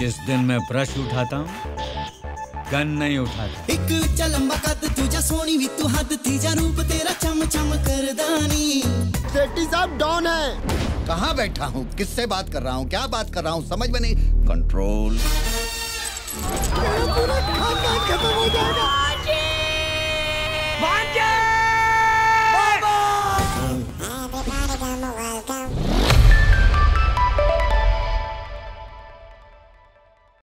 जिस दिन मैं ब्रश उठाता हूँ गन नहीं उठाता। एक उच्चा लंबा कद तुझा सोनी भी तू हद तीजा रूप तेरा चम चम कर दानी। सेठी साहब डॉन है। कहाँ बैठा हूँ, किससे बात कर रहा हूँ, क्या बात कर रहा हूँ, समझ में नहीं। कंट्रोल, पूरा खाना खत्म हो जाएगा।